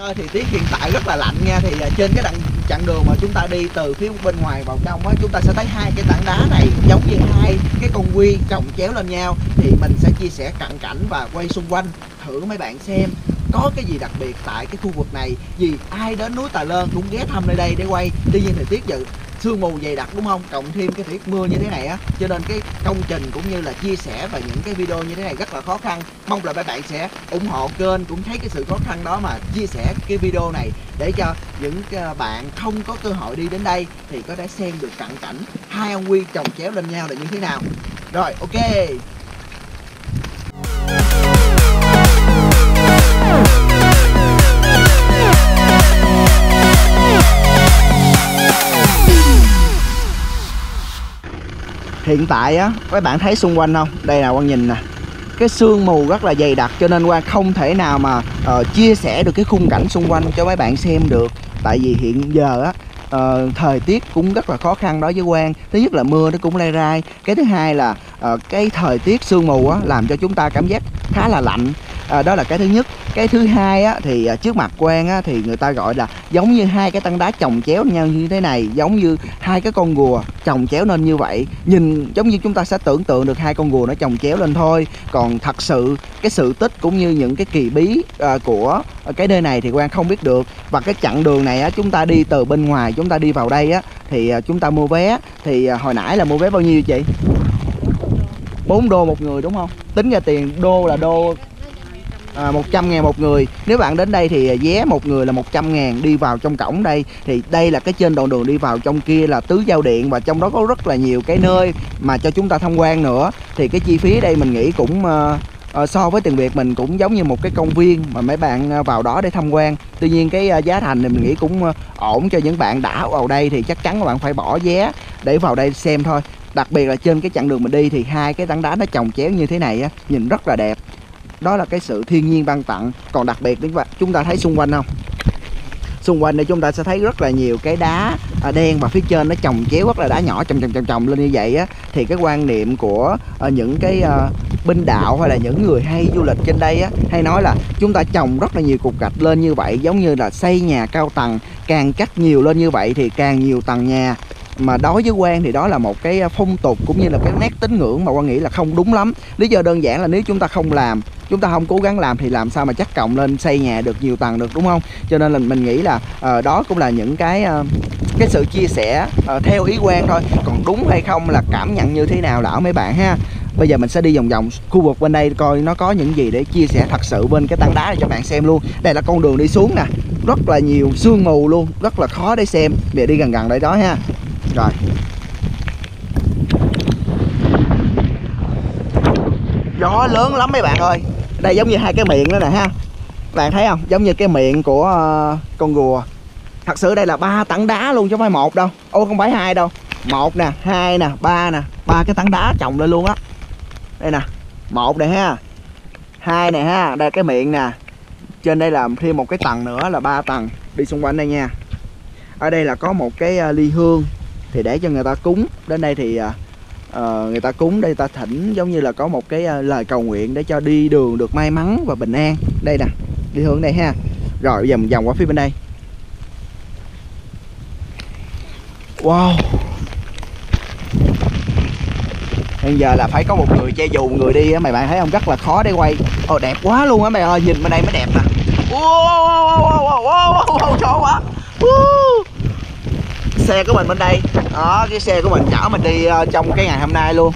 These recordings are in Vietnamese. Lan ơi, thì tiết hiện tại rất là lạnh nha. Thì trên cái chặng đường mà chúng ta đi từ phía bên ngoài vào trong á, chúng ta sẽ thấy hai cái tảng đá này giống như hai cái con quy chồng chéo lên nhau. Thì mình sẽ chia sẻ cận cảnh và quay xung quanh thử mấy bạn xem có cái gì đặc biệt tại cái khu vực này, vì ai đến núi Tà Lơn cũng ghé thăm nơi đây để quay. Tuy nhiên thời tiết dự sương mù dày đặc đúng không, cộng thêm cái tiết mưa như thế này á, cho nên cái công trình cũng như là chia sẻ và những cái video như thế này rất là khó khăn. Mong là các bạn sẽ ủng hộ kênh, cũng thấy cái sự khó khăn đó mà chia sẻ cái video này để cho những bạn không có cơ hội đi đến đây thì có thể xem được cận cảnh hai ông quy chồng chéo lên nhau là như thế nào. Rồi, ok. Hiện tại á, các bạn thấy xung quanh không? Đây là Quang nhìn nè, cái sương mù rất là dày đặc cho nên Quang không thể nào mà chia sẻ được cái khung cảnh xung quanh cho mấy bạn xem được. Tại vì hiện giờ á, thời tiết cũng rất là khó khăn đối với Quang. Thứ nhất là mưa nó cũng lai rai, cái thứ hai là cái thời tiết sương mù á, làm cho chúng ta cảm giác khá là lạnh. Đó là cái thứ nhất. Cái thứ hai á, thì trước mặt Quang á, thì người ta gọi là giống như hai cái tảng đá chồng chéo nhau như thế này, giống như hai cái con gùa chồng chéo lên như vậy. Nhìn giống như chúng ta sẽ tưởng tượng được hai con gùa nó chồng chéo lên thôi. Còn thật sự cái sự tích cũng như những cái kỳ bí của cái nơi này thì Quang không biết được. Và cái chặng đường này á, chúng ta đi từ bên ngoài chúng ta đi vào đây á, thì chúng ta mua vé. Thì hồi nãy là mua vé bao nhiêu chị? 4 đô một người đúng không? Tính ra tiền đô là đô 100.000 một người. Nếu bạn đến đây thì vé một người là 100.000 đi vào trong cổng đây. Thì đây là cái trên đoạn đường đi vào trong kia là Tứ Giao Điện, và trong đó có rất là nhiều cái nơi mà cho chúng ta tham quan nữa. Thì cái chi phí đây mình nghĩ cũng so với tiền Việt mình cũng giống như một cái công viên mà mấy bạn vào đó để tham quan. Tuy nhiên cái giá thành thì mình nghĩ cũng ổn cho những bạn đã vào đây, thì chắc chắn các bạn phải bỏ vé để vào đây xem thôi. Đặc biệt là trên cái chặng đường mình đi thì hai cái tảng đá nó chồng chéo như thế này á, nhìn rất là đẹp. Đó là cái sự thiên nhiên ban tặng. Còn đặc biệt chúng ta thấy xung quanh không? Xung quanh đây chúng ta sẽ thấy rất là nhiều cái đá đen, và phía trên nó chồng chéo rất là đá nhỏ chồng lên như vậy á. Thì cái quan niệm của những cái binh đạo hay là những người hay du lịch trên đây á, hay nói là chúng ta trồng rất là nhiều cục gạch lên như vậy, giống như là xây nhà cao tầng, càng cắt nhiều lên như vậy thì càng nhiều tầng nhà. Mà đối với Quang thì đó là một cái phong tục cũng như là cái nét tín ngưỡng mà Quang nghĩ là không đúng lắm. Lý do đơn giản là nếu chúng ta không làm, chúng ta không cố gắng làm thì làm sao mà chắc cộng lên xây nhà được nhiều tầng được, đúng không? Cho nên là mình nghĩ là đó cũng là những cái sự chia sẻ theo ý Quang thôi. Còn đúng hay không là cảm nhận như thế nào là ở mấy bạn ha. Bây giờ mình sẽ đi vòng vòng khu vực bên đây coi nó có những gì để chia sẻ thật sự bên cái tảng đá này cho bạn xem luôn. Đây là con đường đi xuống nè, rất là nhiều sương mù luôn, rất là khó để xem. Để đi gần gần đây đó ha. Rồi. Gió lớn lắm mấy bạn ơi. Đây giống như hai cái miệng đó nè ha. Bạn thấy không? Giống như cái miệng của con rùa. Thật sự đây là ba tảng đá luôn chứ không phải một đâu. Ô không phải hai đâu. Một nè, hai nè, ba nè. Ba cái tảng đá chồng lên luôn á. Đây nè, một nè ha. Hai nè ha, đây cái miệng nè. Trên đây là thêm một cái tầng nữa là ba tầng. Đi xung quanh đây nha. Ở đây là có một cái ly hương thì để cho người ta cúng. Đến đây thì người ta cúng, đây ta thỉnh giống như là có một cái lời cầu nguyện để cho đi đường được may mắn và bình an. Đây nè, đi hướng đây ha. Rồi bây giờ mình vòng qua phía bên đây. Wow. Hiện giờ là phải có một người che dù người đi á, mày bạn thấy không? Rất là khó để quay. Ồ đẹp quá luôn á mày ơi, nhìn bên đây mới đẹp nè. Wow, trời quá. Xe của mình bên đây đó, cái xe của mình chở mình đi trong cái ngày hôm nay luôn.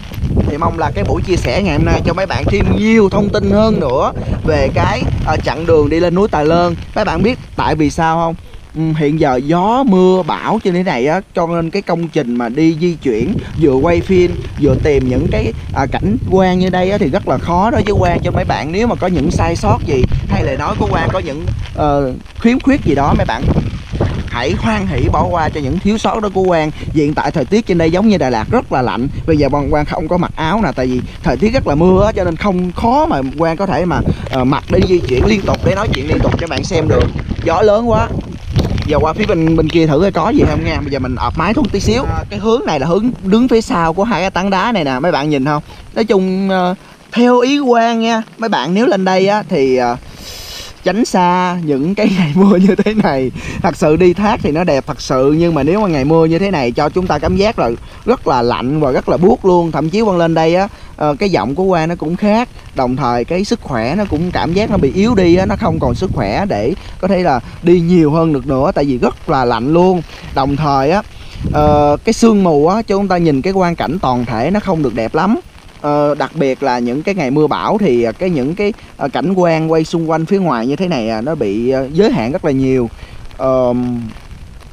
Thì mong là cái buổi chia sẻ ngày hôm nay cho mấy bạn thêm nhiều thông tin hơn nữa về cái chặng đường đi lên núi Tà Lơn. Mấy bạn biết tại vì sao không? Hiện giờ gió mưa bão trên thế này á, cho nên cái công trình mà đi di chuyển vừa quay phim vừa tìm những cái cảnh quan như đây á, thì rất là khó đối với Quang. Cho mấy bạn nếu mà có những sai sót gì hay lời nói của Quang có những khiếm khuyết gì đó, mấy bạn hãy hoan hỷ bỏ qua cho những thiếu sót đó của Quang. Hiện tại thời tiết trên đây giống như Đà Lạt rất là lạnh. Bây giờ Quang không có mặc áo nè, tại vì thời tiết rất là mưa cho nên không khó mà Quang có thể mà mặc để di chuyển liên tục, để nói chuyện liên tục cho bạn xem được. Gió lớn quá. Giờ qua phía bên kia thử có gì không nha. Bây giờ mình ọp máy thuốc tí xíu. Cái hướng này là hướng đứng phía sau của hai cái tảng đá này nè, mấy bạn nhìn không? Nói chung theo ý Quang nha, mấy bạn nếu lên đây á thì tránh xa những cái ngày mưa như thế này. Thật sự đi thác thì nó đẹp thật sự, nhưng mà nếu mà ngày mưa như thế này cho chúng ta cảm giác là rất là lạnh và rất là buốt luôn. Thậm chí Quang lên đây á, cái giọng của Quang nó cũng khác, đồng thời cái sức khỏe nó cũng cảm giác nó bị yếu đi á, nó không còn sức khỏe để có thể là đi nhiều hơn được nữa, tại vì rất là lạnh luôn. Đồng thời á, cái sương mù á, cho chúng ta nhìn cái quang cảnh toàn thể nó không được đẹp lắm. Đặc biệt là những cái ngày mưa bão thì những cái cảnh quan quay xung quanh phía ngoài như thế này nó bị giới hạn rất là nhiều.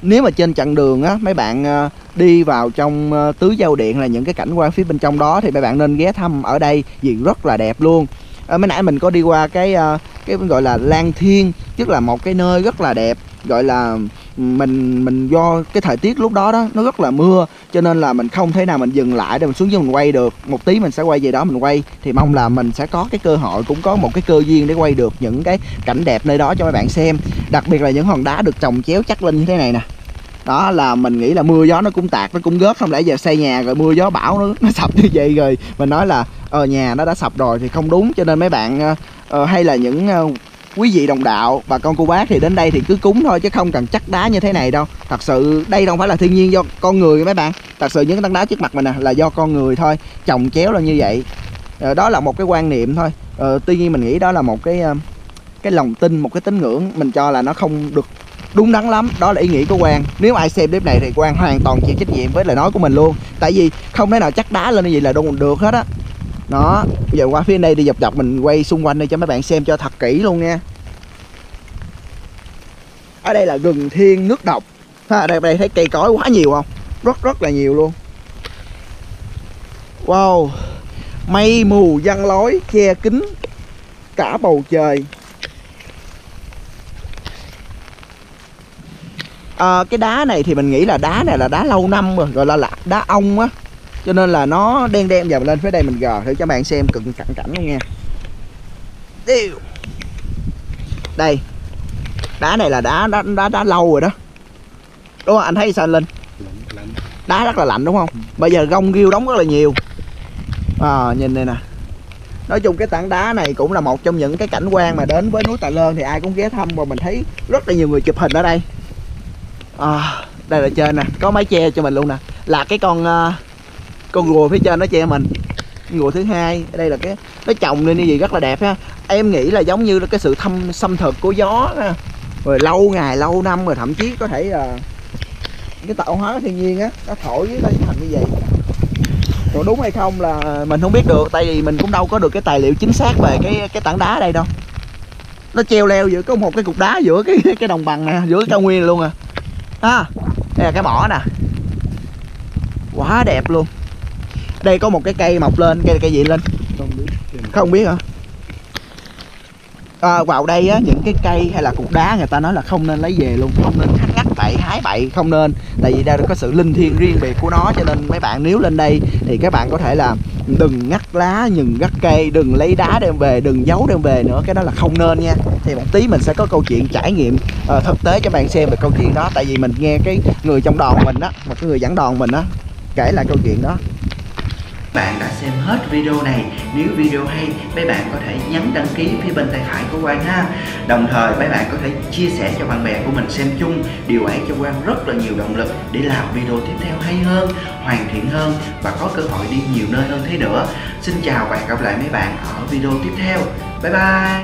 Nếu mà trên chặng đường á, mấy bạn đi vào trong Tứ Giao Điện là những cái cảnh quan phía bên trong đó thì mấy bạn nên ghé thăm ở đây vì rất là đẹp luôn. Mới nãy mình có đi qua cái gọi là Lan Thiên, tức là một cái nơi rất là đẹp, gọi là mình do cái thời tiết lúc đó nó rất là mưa cho nên là mình không thể nào mình dừng lại để mình xuống dưới mình quay được. Một tí mình sẽ quay về đó mình quay, thì mong là mình sẽ có cái cơ hội, cũng có một cái cơ duyên để quay được những cái cảnh đẹp nơi đó cho các bạn xem. Đặc biệt là những hòn đá được chồng chéo chắc lên như thế này nè, đó là mình nghĩ là mưa gió nó cũng tạt, nó cũng góp, không lẽ giờ xây nhà rồi mưa gió bão nó sập như vậy rồi mình nói là nhà nó đã sập rồi thì không đúng. Cho nên mấy bạn hay là những quý vị đồng đạo, bà con cô bác thì đến đây thì cứ cúng thôi chứ không cần chắc đá như thế này đâu. Thật sự đây đâu phải là thiên nhiên do con người mấy bạn, thật sự những tảng đá trước mặt mình là do con người thôi, chồng chéo lên như vậy. Đó là một cái quan niệm thôi. Tuy nhiên mình nghĩ đó là một cái lòng tin, một cái tín ngưỡng, mình cho là nó không được đúng đắn lắm. Đó là ý nghĩa của Quang. Nếu ai xem clip này thì Quang hoàn toàn chịu trách nhiệm với lời nói của mình luôn, tại vì không thể nào chắc đá lên như vậy là đúng được hết á. Đó, giờ qua phía đây đi dọc dọc mình quay xung quanh đây cho mấy bạn xem cho thật kỹ luôn nha. Ở đây là rừng thiên nước độc. Ở đây thấy cây cối quá nhiều không? Rất là nhiều luôn. Wow, mây mù giăng lối che kín cả bầu trời. Cái đá này thì mình nghĩ là đá này là đá lâu năm rồi, gọi là đá ong á, cho nên là nó đen đen. Giờ mình lên phía đây mình gờ thử cho bạn xem cực cảnh luôn nha. Đây, đá này là đá lâu rồi đó, đúng không? Anh thấy sao anh Linh? Đá rất là lạnh đúng không? Bây giờ gông ghiêu đóng rất là nhiều. Nhìn đây nè. Nói chung cái tảng đá này cũng là một trong những cái cảnh quan mà đến với núi Tà Lơn thì ai cũng ghé thăm, và mình thấy rất là nhiều người chụp hình ở đây. Đây là trên nè, có mái che cho mình luôn nè, là cái con rùa phía trên nó che mình. Rùa thứ hai ở đây là cái nó trồng lên như vậy rất là đẹp ha. Em nghĩ là giống như là cái sự xâm thực của gió ha. Rồi lâu ngày lâu năm rồi, thậm chí có thể là cái tạo hóa thiên nhiên á, nó thổi với nó thành như vậy. Còn đúng hay không là mình không biết được, tại vì mình cũng đâu có được cái tài liệu chính xác về cái tảng đá ở đây đâu. Nó treo leo giữa có một cái cục đá giữa cái đồng bằng nè, giữa cái cao nguyên này luôn à. Đây là cái mỏ nè, quá đẹp luôn. Đây có một cái cây mọc lên, cây gì lên? Không biết hả? Vào đây á, những cái cây hay là cục đá người ta nói là không nên lấy về luôn, không nên ngắt bậy, hái bậy, không nên. Tại vì đây có sự linh thiêng riêng biệt của nó, cho nên mấy bạn nếu lên đây thì các bạn có thể là đừng ngắt lá, đừng ngắt cây, đừng lấy đá đem về, đừng giấu đem về nữa, cái đó là không nên nha. Thì một tí mình sẽ có câu chuyện trải nghiệm thực tế cho bạn xem về câu chuyện đó, tại vì mình nghe cái người trong đoàn mình á, một cái người dẫn đoàn mình á kể lại câu chuyện đó. Bạn đã xem hết video này, nếu video hay mấy bạn có thể nhấn đăng ký phía bên tay phải của Quang ha. Đồng thời mấy bạn có thể chia sẻ cho bạn bè của mình xem chung, điều ấy cho Quang rất là nhiều động lực để làm video tiếp theo hay hơn, hoàn thiện hơn và có cơ hội đi nhiều nơi hơn thế nữa. Xin chào và hẹn gặp lại mấy bạn ở video tiếp theo. Bye bye.